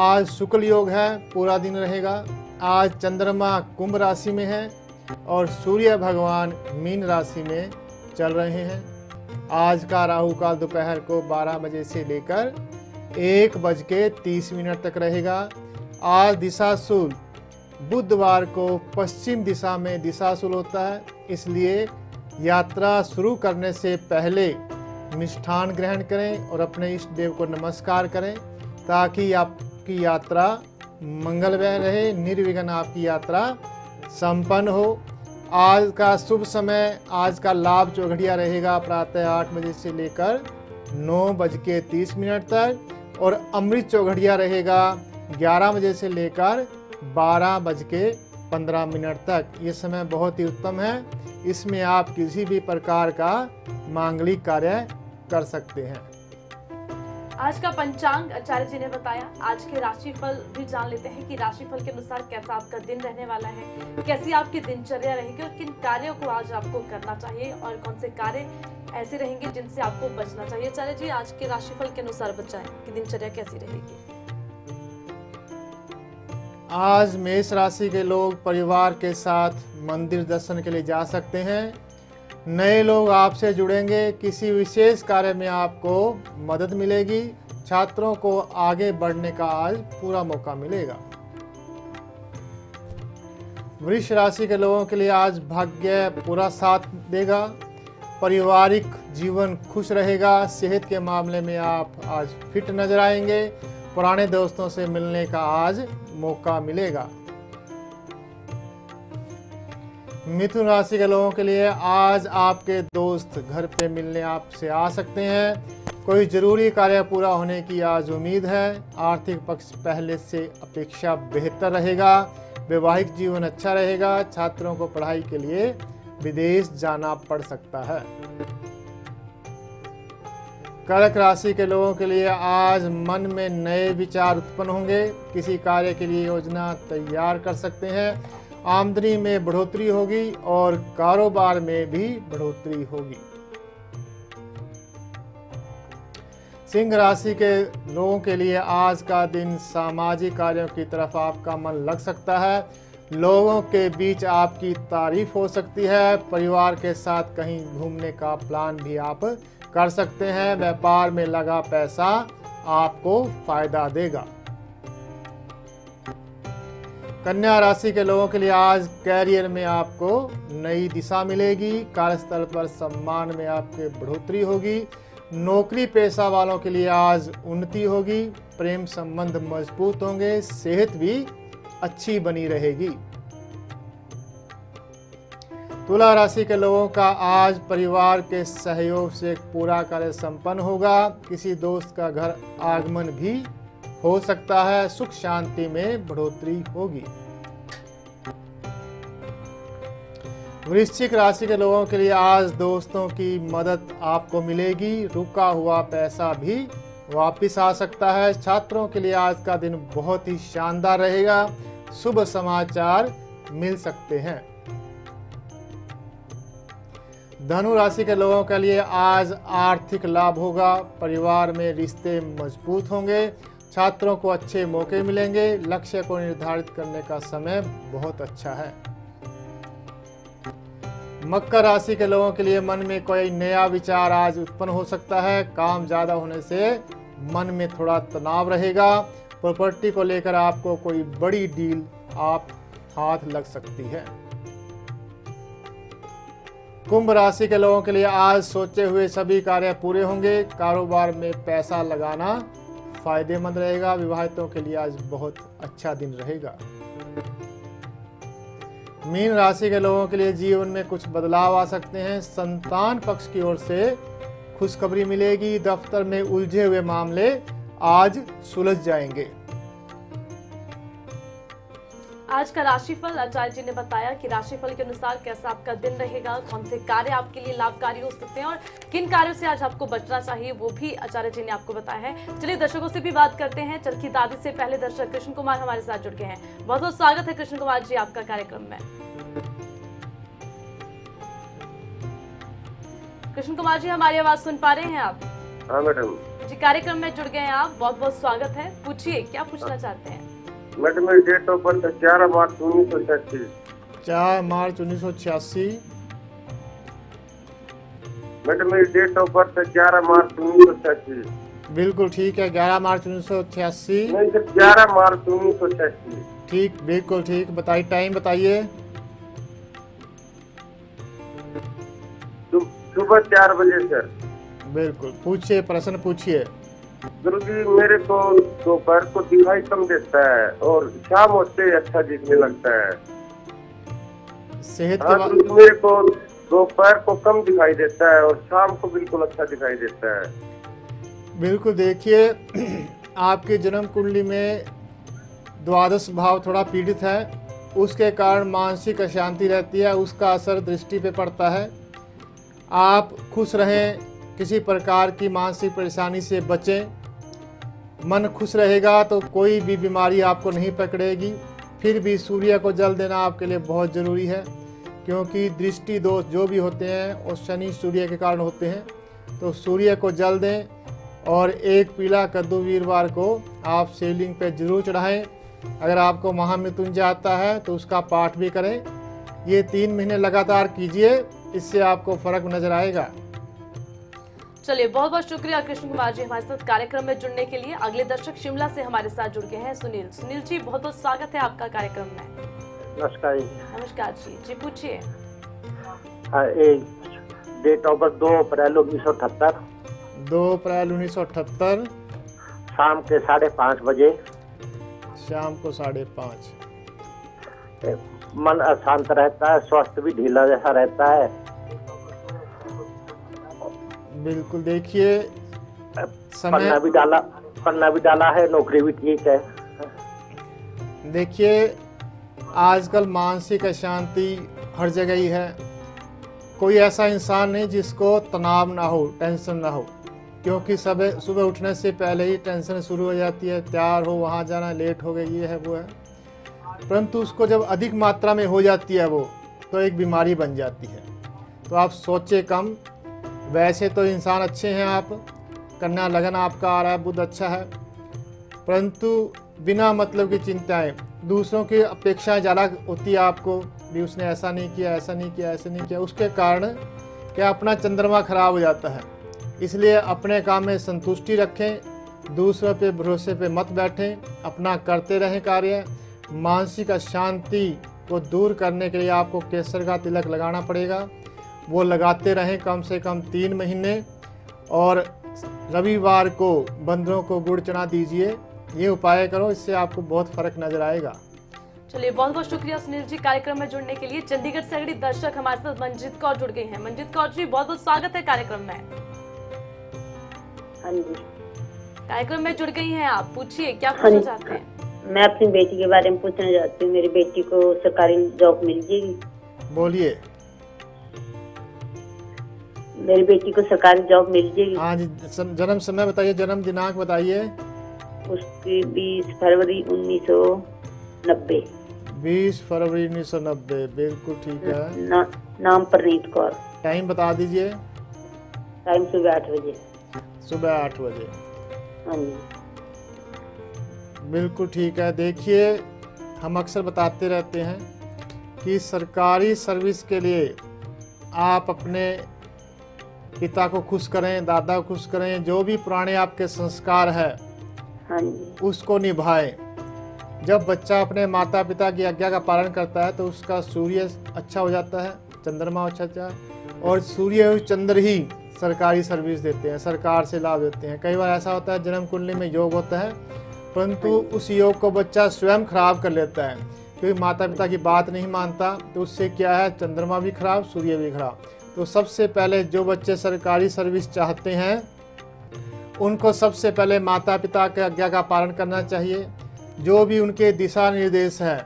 आज शुक्ल योग है, पूरा दिन रहेगा। आज चंद्रमा कुंभ राशि में है और सूर्य भगवान मीन राशि में चल रहे हैं। आज का राहु काल दोपहर को 12 बजे से लेकर 1:30 तक रहेगा। आज दिशाशूल बुधवार को पश्चिम दिशा में दिशाशूल होता है, इसलिए यात्रा शुरू करने से पहले मिष्ठान ग्रहण करें और अपने इष्ट देव को नमस्कार करें ताकि आपकी यात्रा मंगलमय रहे, निर्विघ्न आपकी यात्रा संपन्न हो। आज का शुभ समय, आज का लाभ चौघड़िया रहेगा प्रातः 8 बजे से लेकर 9:30 तक और अमृत चौघड़िया रहेगा 11 बजे से लेकर 12:15 तक। ये समय बहुत ही उत्तम है, इसमें आप किसी भी प्रकार का मांगलिक कार्य कर सकते हैं। आज का पंचांग आचार्य जी ने बताया, आज के राशिफल भी जान लेते हैं कि राशिफल के अनुसार कैसा आपका दिन रहने वाला है, कैसी आपकी दिनचर्या रहेगी और किन कार्यों को आज आपको करना चाहिए और कौन से कार्य ऐसे रहेंगे जिनसे आपको बचना चाहिए। आचार्य जी, आज के राशिफल के अनुसार बताएं कि दिनचर्या कैसी रहेगी। आज मेष राशि के लोग परिवार के साथ मंदिर दर्शन के लिए जा सकते हैं। नए लोग आपसे जुड़ेंगे, किसी विशेष कार्य में आपको मदद मिलेगी। छात्रों को आगे बढ़ने का आज पूरा मौका मिलेगा। वृष राशि के लोगों के लिए आज भाग्य पूरा साथ देगा। पारिवारिक जीवन खुश रहेगा। सेहत के मामले में आप आज फिट नजर आएंगे। पुराने दोस्तों से मिलने का आज मौका मिलेगा। मिथुन राशि के लोगों के लिए आज आपके दोस्त घर पे मिलने आपसे आ सकते हैं। कोई ज़रूरी कार्य पूरा होने की आज उम्मीद है। आर्थिक पक्ष पहले से अपेक्षा बेहतर रहेगा। वैवाहिक जीवन अच्छा रहेगा। छात्रों को पढ़ाई के लिए विदेश जाना पड़ सकता है। कर्क राशि के लोगों के लिए आज मन में नए विचार उत्पन्न होंगे। किसी कार्य के लिए योजना तैयार कर सकते हैं। आमदनी में बढ़ोतरी होगी और कारोबार में भी बढ़ोतरी होगी। सिंह राशि के लोगों के लिए आज का दिन सामाजिक कार्यों की तरफ आपका मन लग सकता है। लोगों के बीच आपकी तारीफ हो सकती है। परिवार के साथ कहीं घूमने का प्लान भी आप कर सकते हैं। व्यापार में लगा पैसा आपको फायदा देगा। कन्या राशि के लोगों के लिए आज कैरियर में आपको नई दिशा मिलेगी। कार्यस्थल पर सम्मान में आपके बढ़ोतरी होगी। नौकरी पेशा वालों के लिए आज उन्नति होगी। प्रेम संबंध मजबूत होंगे। सेहत भी अच्छी बनी रहेगी। तुला राशि के लोगों का आज परिवार के सहयोग से एक पूरा कार्य संपन्न होगा। किसी दोस्त का घर आगमन भी हो सकता है। सुख शांति में बढ़ोतरी होगी। वृश्चिक राशि के लोगों के लिए आज दोस्तों की मदद आपको मिलेगी। रुका हुआ पैसा भी वापस आ सकता है। छात्रों के लिए आज का दिन बहुत ही शानदार रहेगा। शुभ समाचार मिल सकते हैं। धनु राशि के लोगों के लिए आज आर्थिक लाभ होगा। परिवार में रिश्ते मजबूत होंगे। छात्रों को अच्छे मौके मिलेंगे। लक्ष्य को निर्धारित करने का समय बहुत अच्छा है। मकर राशि के लोगों के लिए मन में कोई नया विचार आज उत्पन्न हो सकता है। काम ज्यादा होने से मन में थोड़ा तनाव रहेगा। प्रॉपर्टी को लेकर आपको कोई बड़ी डील आप हाथ लग सकती है। कुंभ राशि के लोगों के लिए आज सोचे हुए सभी कार्य पूरे होंगे। कारोबार में पैसा लगाना फायदेमंद रहेगा। विवाहितों के लिए आज बहुत अच्छा दिन रहेगा। मीन राशि के लोगों के लिए जीवन में कुछ बदलाव आ सकते हैं। संतान पक्ष की ओर से खुशखबरी मिलेगी। दफ्तर में उलझे हुए मामले आज सुलझ जाएंगे। आज का राशिफल आचार्य जी ने बताया कि राशिफल के अनुसार कैसा आपका दिन रहेगा, कौन से कार्य आपके लिए लाभकारी हो सकते हैं और किन कार्यों से आज आपको बचना चाहिए, वो भी आचार्य जी ने आपको बताया है। चलिए दर्शकों से भी बात करते हैं। चरखी दादी से पहले दर्शक कृष्ण कुमार हमारे साथ जुड़ गए हैं। बहुत बहुत स्वागत है कृष्ण कुमार जी आपका कार्यक्रम में। कृष्ण कुमार जी, हमारी आवाज सुन पा रहे हैं आप? हाँ मैडम। जी कार्यक्रम में जुड़ गए हैं आप, बहुत बहुत स्वागत है। पूछिए क्या पूछना चाहते हैं। मैडम मेरी date of birth 4 March 1986। 4 March 1986। Madam मेरी डेट ऑफ बर्थ 11 मार्च 1986। बिल्कुल ठीक है, 11 मार्च 1986। 11 मार्च 1986। ठीक, बिल्कुल ठीक। बताइए टाइम बताइए। सुबह 4 बजे सर। बिल्कुल, पूछिए प्रश्न पूछिए। गुरु जी मेरे को दोपहर को दिखाई कम देता है और शाम होते अच्छा दिखने लगता है। सेहत के बारे में मेरे को दोपहर को कम दिखाई देता है और शाम को बिल्कुल अच्छा दिखाई देता है। बिल्कुल, देखिए आपके जन्म कुंडली में 12वां भाव थोड़ा पीड़ित है, उसके कारण मानसिक अशांति रहती है, उसका असर दृष्टि पे पड़ता है। आप खुश रहें, किसी प्रकार की मानसिक परेशानी से बचें। मन खुश रहेगा तो कोई भी बीमारी आपको नहीं पकड़ेगी। फिर भी सूर्य को जल देना आपके लिए बहुत ज़रूरी है, क्योंकि दृष्टि दोष जो भी होते हैं वो शनि सूर्य के कारण होते हैं। तो सूर्य को जल दें और एक पीला कद्दू वीरवार को आप शिवलिंग पर जरूर चढ़ाएँ। अगर आपको महामृत्युंजय आता है तो उसका पाठ भी करें। ये 3 महीने लगातार कीजिए, इससे आपको फर्क नजर आएगा। चलिए, बहुत बहुत शुक्रिया कृष्ण कुमार जी हमारे साथ कार्यक्रम में जुड़ने के लिए। अगले दर्शक शिमला से हमारे साथ जुड़ गए हैं सुनील। सुनील जी बहुत बहुत स्वागत है आपका कार्यक्रम में। नमस्कार। नमस्कार जी। जी पूछिए। Date of birth 2 April 1978। 2 April 1978। शाम के 5:30 बजे। शाम को 5:30। मन अशांत रहता है, स्वास्थ्य भी ढीला जैसा रहता है। बिल्कुल, देखिए पढ़ना भी डाला है, नौकरी भी ठीक है। देखिए आजकल मानसिक अशांति हर जगह ही है। कोई ऐसा इंसान नहीं जिसको तनाव ना हो, टेंशन ना हो, क्योंकि सुबह उठने से पहले ही टेंशन शुरू हो जाती है। तैयार हो, वहाँ जाना, लेट हो गई, ये है वो है। परंतु उसको जब अधिक मात्रा में हो जाती है वो तो एक बीमारी बन जाती है। तो आप सोचे कम। वैसे तो इंसान अच्छे हैं आप, कन्या लगन आपका आ रहा है, बुध अच्छा है, परंतु बिना मतलब की चिंताएं, दूसरों की अपेक्षाएं ज़्यादा होती है आपको भी। उसने ऐसा नहीं किया, ऐसा नहीं किया, ऐसा नहीं किया, उसके कारण क्या अपना चंद्रमा खराब हो जाता है। इसलिए अपने काम में संतुष्टि रखें, दूसरों पे भरोसे पे मत बैठें, अपना करते रहें कार्य। मानसिक अशांति को दूर करने के लिए आपको केसर का तिलक लगाना पड़ेगा, वो लगाते रहें कम से कम 3 महीने। और रविवार को बंदरों को गुड़ चना दीजिए। ये उपाय करो, इससे आपको बहुत फर्क नजर आएगा। चलिए, बहुत बहुत शुक्रिया सुनील जी कार्यक्रम में जुड़ने के लिए। चंडीगढ़ से अगली दर्शक हमारे साथ मंजीत कौर जुड़ गई हैं। मंजीत कौर जी बहुत बहुत स्वागत है कार्यक्रम में। हाँ जी, कार्यक्रम में जुड़ गई हैं आप, पूछिए क्या पूछना चाहते हैं। मैं अपनी बेटी के बारे में पूछना चाहती हूँ। मेरी बेटी को सरकारी जॉब मिल जाएगी? बोलिए। मेरी बेटी को सरकारी जॉब मिल जाएगी? हाँ जी। जन्म समय बताइए, जन्म दिनांक बताइए। उसकी 20 फरवरी 1990। 20 फरवरी 1990, बिल्कुल ठीक है। नाम परनीत कौर। टाइम बता दीजिए। टाइम सुबह 8 बजे। हाँ जी, बिल्कुल ठीक है। देखिए हम अक्सर बताते रहते हैं कि सरकारी सर्विस के लिए आप अपने पिता को खुश करें, दादा को खुश करें, जो भी पुराने आपके संस्कार है उसको निभाएं। जब बच्चा अपने माता पिता की आज्ञा का पालन करता है तो उसका सूर्य अच्छा हो जाता है, चंद्रमा अच्छा, और सूर्य और चंद्र ही सरकारी सर्विस देते हैं, सरकार से लाभ देते हैं। कई बार ऐसा होता है जन्म कुंडली में योग होता है, परंतु उस योग को बच्चा स्वयं खराब कर लेता है, क्योंकि माता पिता की बात नहीं मानता। तो उससे क्या है, चंद्रमा भी खराब, सूर्य भी खराब। तो सबसे पहले जो बच्चे सरकारी सर्विस चाहते हैं उनको सबसे पहले माता पिता की आज्ञा का पालन करना चाहिए, जो भी उनके दिशा निर्देश है।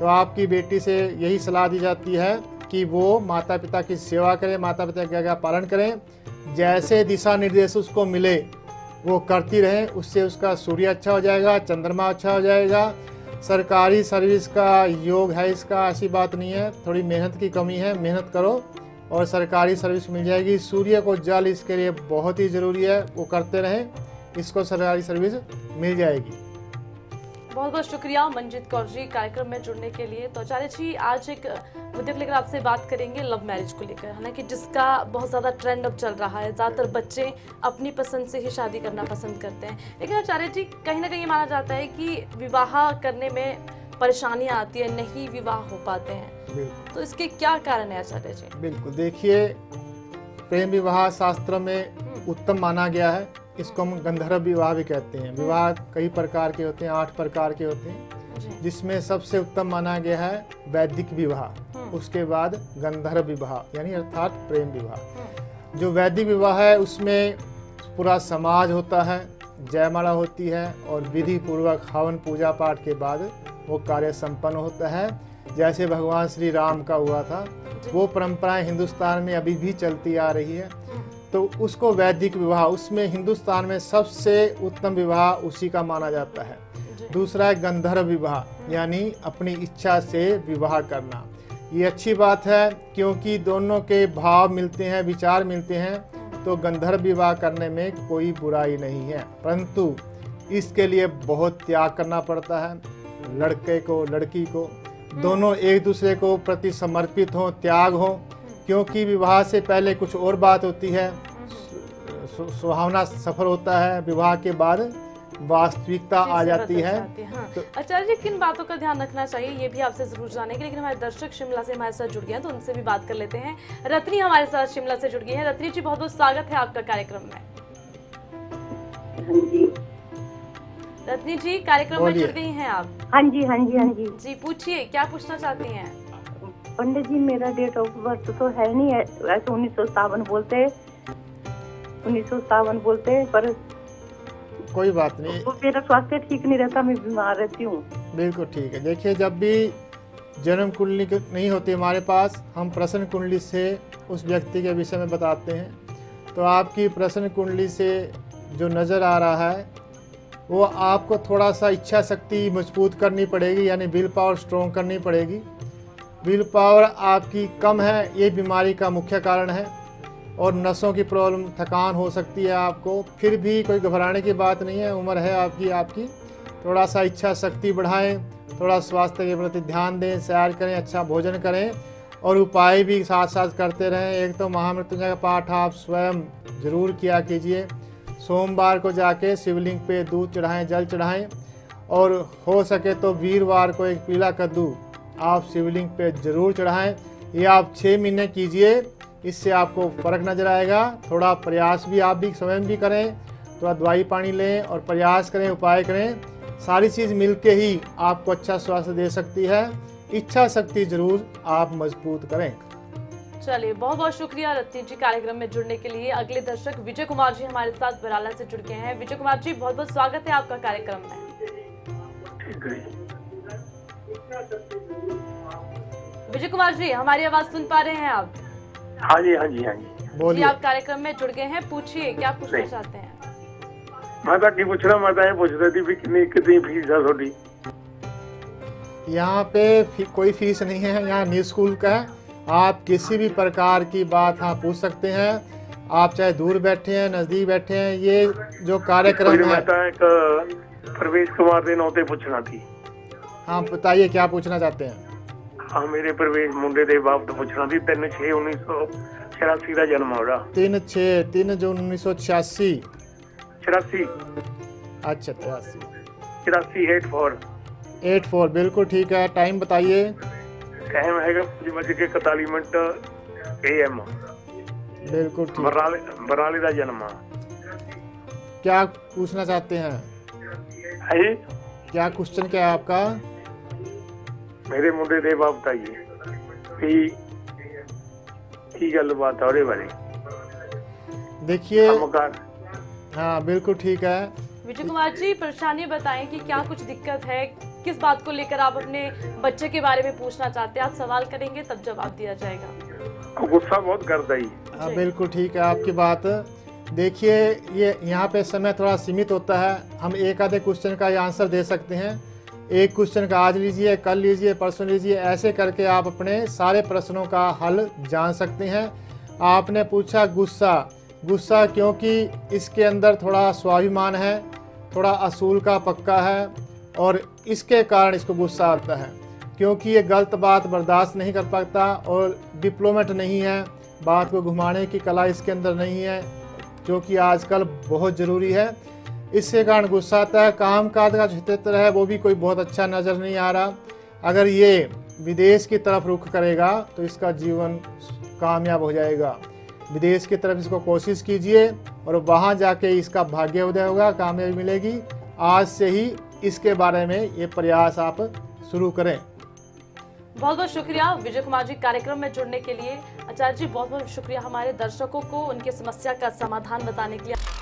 तो आपकी बेटी से यही सलाह दी जाती है कि वो माता पिता की सेवा करें, माता पिता की आज्ञा का पालन करें। जैसे दिशा निर्देश उसको मिले वो करती रहें, उससे उसका सूर्य अच्छा हो जाएगा, चंद्रमा अच्छा हो जाएगा। सरकारी सर्विस का योग है, इसका ऐसी बात नहीं है, थोड़ी मेहनत की कमी है, मेहनत करो और सरकारी सर्विस मिल जाएगी। सूर्य को जल इसके लिए बहुत ही ज़रूरी है, वो करते रहें। इसको सरकारी सर्विस मिल जाएगी। बहुत बहुत शुक्रिया मंजित कौर जी कार्यक्रम में जुड़ने के लिए। तो आचार्य जी आज एक मुद्दे को लेकर आपसे बात करेंगे लव मैरिज को लेकर, है ना, कि जिसका बहुत ज़्यादा ट्रेंड अब चल रहा है, ज़्यादातर बच्चे अपनी पसंद से ही शादी करना पसंद करते हैं। लेकिन आचार्य जी कहीं ना कहीं माना जाता है कि विवाह करने में परेशानियाँ आती है, नहीं विवाह हो पाते हैं, तो इसके क्या कारण है आचार्य जी? बिल्कुल, देखिए प्रेम विवाह शास्त्र में उत्तम माना गया है, इसको हम गंधर्व विवाह भी कहते हैं। विवाह कई प्रकार के होते हैं, 8 प्रकार के होते हैं, जिसमें सबसे उत्तम माना गया है वैदिक विवाह, उसके बाद गंधर्व विवाह यानी अर्थात प्रेम विवाह। जो वैदिक विवाह है उसमें पूरा समाज होता है, जयमाला होती है और विधि पूर्वक हवन पूजा पाठ के बाद वो कार्य संपन्न होता है, जैसे भगवान श्री राम का हुआ था। वो परंपराएं हिंदुस्तान में अभी भी चलती आ रही है, तो उसको वैदिक विवाह, उसमें हिंदुस्तान में सबसे उत्तम विवाह उसी का माना जाता है। दूसरा है गंधर्व विवाह यानी अपनी इच्छा से विवाह करना। ये अच्छी बात है क्योंकि दोनों के भाव मिलते हैं, विचार मिलते हैं, तो गंधर्व विवाह करने में कोई बुराई नहीं है। परंतु इसके लिए बहुत त्याग करना पड़ता है, लड़के को लड़की को दोनों एक दूसरे को प्रति समर्पित हों, त्याग हों, क्योंकि विवाह से पहले कुछ और बात होती है, सुहावना सफर होता है, विवाह के बाद वास्तविकता आ जाती है। हाँ। तो आचार्य जी किन बातों का ध्यान रखना चाहिए ये भी आपसे जरूर जानेंगे, लेकिन हमारे दर्शक शिमला से हमारे साथ जुड़ गए हैं तो उनसे भी बात कर लेते हैं। रत्नी हमारे साथ शिमला से जुड़ गई है। रत्नी जी बहुत बहुत स्वागत है आपका कार्यक्रम में। रत्नी जी कार्यक्रम में जुड़ गई हैं आप? हाँ जी, हाँ जी, हाँ जी जी, पूछिए क्या पूछना चाहती हैं? पंडित जी मेरा डेट ऑफ बर्थ तो है नहीं, ऐसे 1957 बोलते, 1957 बोलते, पर कोई बात नहीं, तो मेरा स्वास्थ्य ठीक नहीं रहता, मैं बीमार रहती हूँ। बिल्कुल ठीक है। देखिए जब भी जन्म कुंडली नहीं होती हमारे पास, हम प्रश्न कुंडली से उस व्यक्ति के विषय में बताते हैं, तो आपकी प्रश्न कुंडली से जो नज़र आ रहा है वो आपको थोड़ा सा इच्छा शक्ति मजबूत करनी पड़ेगी, यानी विल पावर स्ट्रॉन्ग करनी पड़ेगी। विल पावर आपकी कम है, ये बीमारी का मुख्य कारण है, और नसों की प्रॉब्लम, थकान हो सकती है आपको। फिर भी कोई घबराने की बात नहीं है, उम्र है आपकी, आपकी थोड़ा सा इच्छा शक्ति बढ़ाएं, थोड़ा स्वास्थ्य के प्रति ध्यान दें, सैर करें, अच्छा भोजन करें और उपाय भी साथ साथ करते रहें। एक तो महामृत्युंजय का पाठ आप स्वयं जरूर किया कीजिए, सोमवार को जाके शिवलिंग पे दूध चढ़ाएं, जल चढ़ाएं, और हो सके तो वीरवार को एक पीला कद्दू आप शिवलिंग पे जरूर चढ़ाएं। ये आप 6 महीने कीजिए, इससे आपको फर्क नजर आएगा। थोड़ा प्रयास भी आप भी स्वयं भी करें, थोड़ा दवाई पानी लें और प्रयास करें, उपाय करें, सारी चीज़ मिलके ही आपको अच्छा स्वास्थ्य दे सकती है। इच्छा शक्ति जरूर आप मजबूत करें। चलिए बहुत बहुत शुक्रिया रत्नी जी कार्यक्रम में जुड़ने के लिए। अगले दर्शक विजय कुमार जी हमारे साथ बराला से जुड़ गए हैं। विजय कुमार जी बहुत बहुत स्वागत है आपका कार्यक्रम में। विजय कुमार जी हमारी आवाज सुन पा रहे हैं आप? हाँ जी, हाँ जी, हाँ जी बोलिए। आप कार्यक्रम में जुड़ गए हैं, पूछिए क्या पूछना चाहते हैं? माता जी पूछ रहा, माता है पूछ रही थी कितनी कितनी फीस है थोड़ी? यहाँ पे कोई फीस नहीं है, यहाँ न्यू स्कूल का है। आप किसी भी प्रकार की बात हाँ पूछ सकते हैं, आप चाहे दूर बैठे हैं नजदीक बैठे हैं। ये जो कार्यक्रम है प्रवेश कुमार दिन होते पूछना थी। हाँ बताइए क्या पूछना चाहते हैं? हाँ मेरे प्रवेश मुंडे दे बाप तो पूछना थी, 3/6/1986 का जन्म हो रहा। 3/6/1986 84। अच्छा 83 84 बिल्कुल ठीक है। टाइम बताइए। टाइम है 5:41 AM। बिल्कुल ठीक। बराली का जन्म। क्या पूछना चाहते हैं? क्या क्वेश्चन क्या है आपका? मेरे मुंडे दे बाप बताइए की गल बात है बारे। देखिए हाँ बिल्कुल ठीक है। विजय कुमार जी परेशानी बताएं कि क्या कुछ दिक्कत है, किस बात को लेकर आप अपने बच्चे के बारे में पूछना चाहते हैं? आप सवाल करेंगे तब जवाब दिया जाएगा। गुस्सा बहुत करता ही। हाँ बिल्कुल ठीक है आपकी बात। देखिए ये यहाँ पे समय थोड़ा सीमित होता है, हम एक आधे क्वेश्चन का आंसर दे सकते हैं। एक क्वेश्चन का आज लीजिए, कल लीजिए, परसों लीजिए, ऐसे करके आप अपने सारे प्रश्नों का हल जान सकते हैं। आपने पूछा गुस्सा, गुस्सा क्योंकि इसके अंदर थोड़ा स्वाभिमान है, थोड़ा असूल का पक्का है और इसके कारण इसको गुस्सा आता है क्योंकि ये गलत बात बर्दाश्त नहीं कर पाता और डिप्लोमेट नहीं है, बात को घुमाने की कला इसके अंदर नहीं है जो कि आजकल बहुत ज़रूरी है। इसके कारण गुस्सा आता है। काम काज का जो क्षेत्र है वो भी कोई बहुत अच्छा नज़र नहीं आ रहा। अगर ये विदेश की तरफ रुख करेगा तो इसका जीवन कामयाब हो जाएगा। विदेश की तरफ इसको कोशिश कीजिए और वहाँ जाके इसका भाग्योदय होगा, कामयाबी मिलेगी। आज से ही इसके बारे में ये प्रयास आप शुरू करें। बहुत बहुत शुक्रिया विजय कुमार जी कार्यक्रम में जुड़ने के लिए। आचार्य जी बहुत बहुत शुक्रिया हमारे दर्शकों को उनकी समस्या का समाधान बताने के लिए।